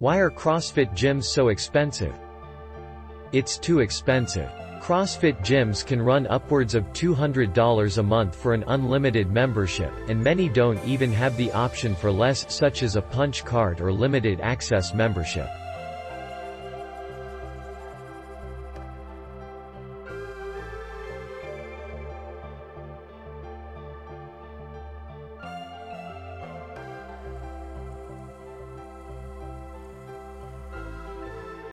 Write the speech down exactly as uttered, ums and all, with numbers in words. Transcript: Why are CrossFit gyms so expensive? It's too expensive. CrossFit gyms can run upwards of two hundred dollars a month for an unlimited membership, and many don't even have the option for less, such as a punch card or limited access membership.